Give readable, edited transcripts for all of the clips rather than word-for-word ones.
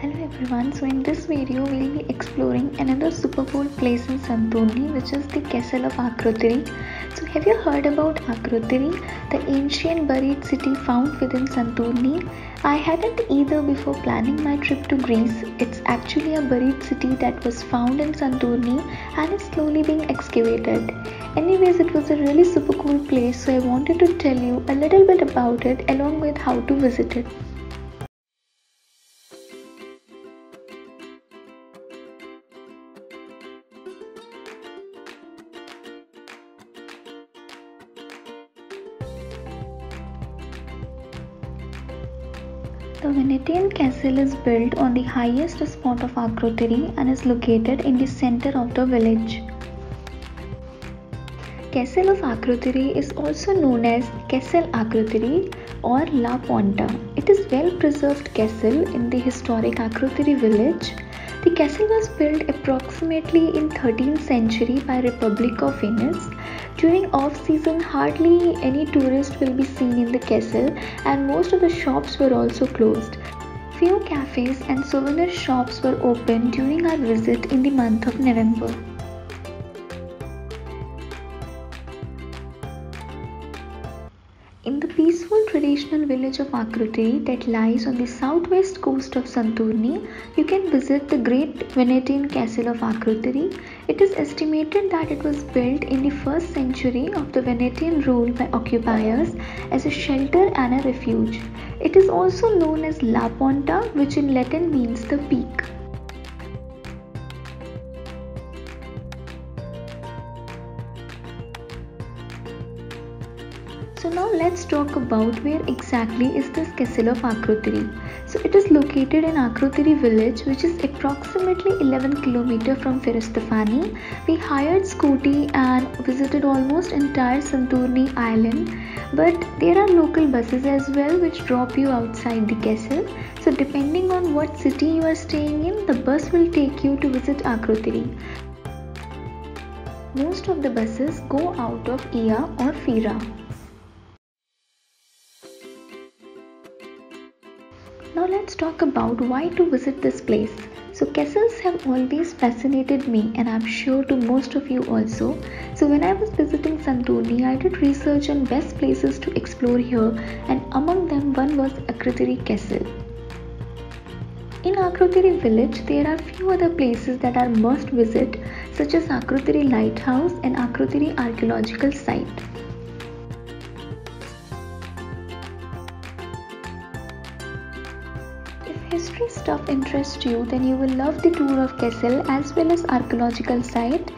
Hello everyone, so in this video we will be exploring another super cool place in Santorini, which is the Castle of Akrotiri. So have you heard about Akrotiri, the ancient buried city found within Santorini? I hadn't either before planning my trip to Greece. It's actually a buried city that was found in Santorini and is slowly being excavated. Anyways, it was a really super cool place, so I wanted to tell you a little bit about it along with how to visit it. The Venetian castle is built on the highest spot of Akrotiri and is located in the center of the village. Castle of Akrotiri is also known as Castle Akrotiri or La Ponta. It is a well-preserved castle in the historic Akrotiri village. The castle was built approximately in 13th century by Republic of Venice. During off-season, hardly any tourist will be seen in the castle and most of the shops were also closed. Few cafes and souvenir shops were open during our visit in the month of November. In the peaceful traditional village of Akrotiri that lies on the southwest coast of Santorini, you can visit the great Venetian castle of Akrotiri. It is estimated that it was built in the 1st century of the Venetian rule by occupiers as a shelter and a refuge. It is also known as La Ponta, which in Latin means the peak. So now let's talk about where exactly is this Castle of Akrotiri. So it is located in Akrotiri village, which is approximately 11 km from Firostefani. We hired scooty and visited almost entire Santorini island, but there are local buses as well which drop you outside the castle. So depending on what city you are staying in, the bus will take you to visit Akrotiri. Most of the buses go out of Ia or Fira. Now let's talk about why to visit this place. So castles have always fascinated me and I'm sure to most of you also. So when I was visiting Santorini, I did research on best places to explore here, and among them one was Akrotiri Castle. In Akrotiri village, there are few other places that are must visit, such as Akrotiri Lighthouse and Akrotiri Archaeological Site. History stuff interests you, then you will love the tour of castle as well as archaeological site.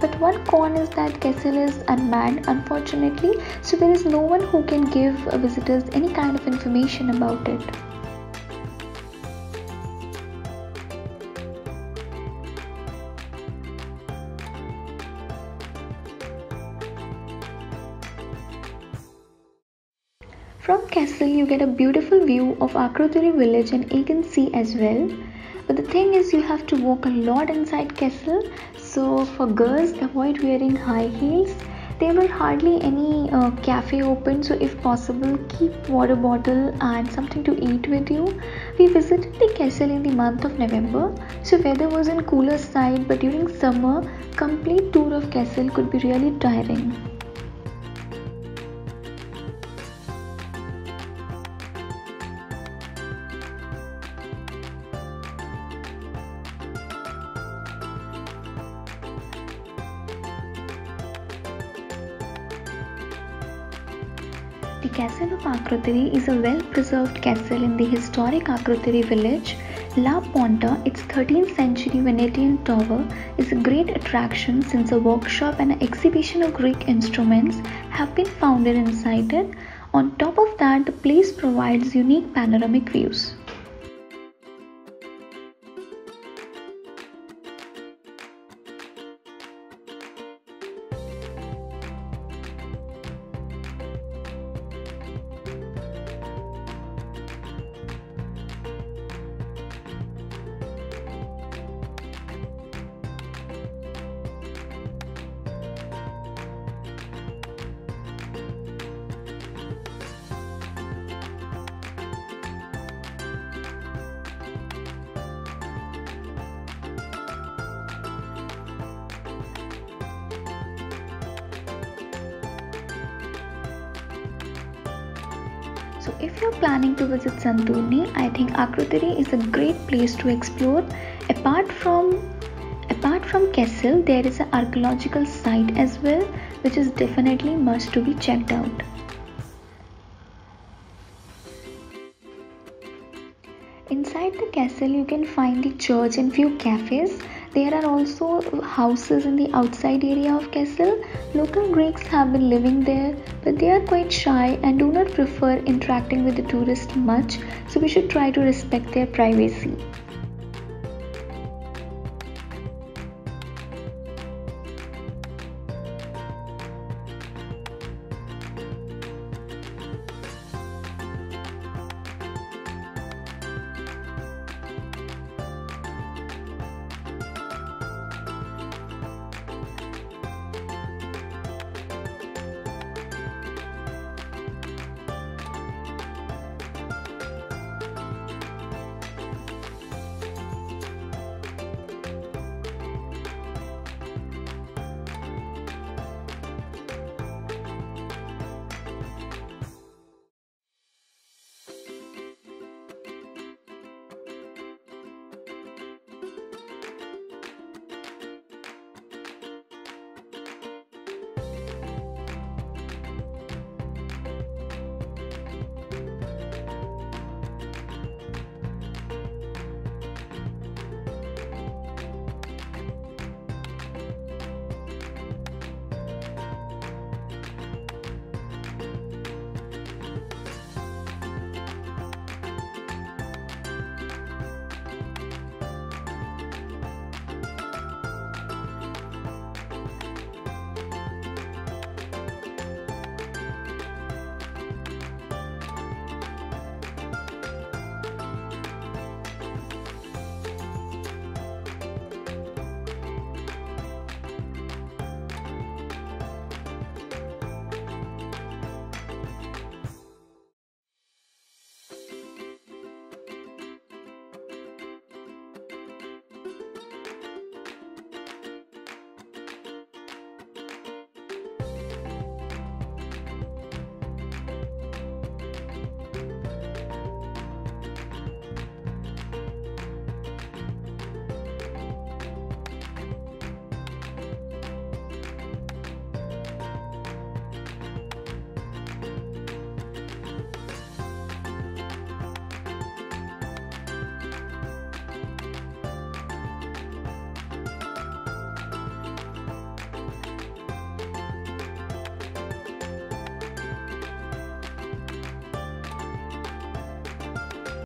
But one con is that castle is unmanned, unfortunately, so there is no one who can give visitors any kind of information about it. From castle you get a beautiful view of Akrotiri village and Aegean Sea as well. But the thing is, you have to walk a lot inside castle, so for girls avoid wearing high heels. There were hardly any cafe open, so if possible keep water bottle and something to eat with you. We visited the castle in the month of November, so weather was on cooler side, but during summer complete tour of castle could be really tiring. The Castle of Akrotiri is a well-preserved castle in the historic Akrotiri village. La Ponta, its 13th century Venetian tower, is a great attraction since a workshop and an exhibition of Greek instruments have been found inside it. On top of that, the place provides unique panoramic views. So if you're planning to visit Santorini, I think Akrotiri is a great place to explore. Apart from castle, there is an archaeological site as well, which is definitely must to be checked out. Inside the castle, you can find the church and few cafes. There are also houses in the outside area of castle. Local Greeks have been living there, but they are quite shy and do not prefer interacting with the tourists much, so we should try to respect their privacy.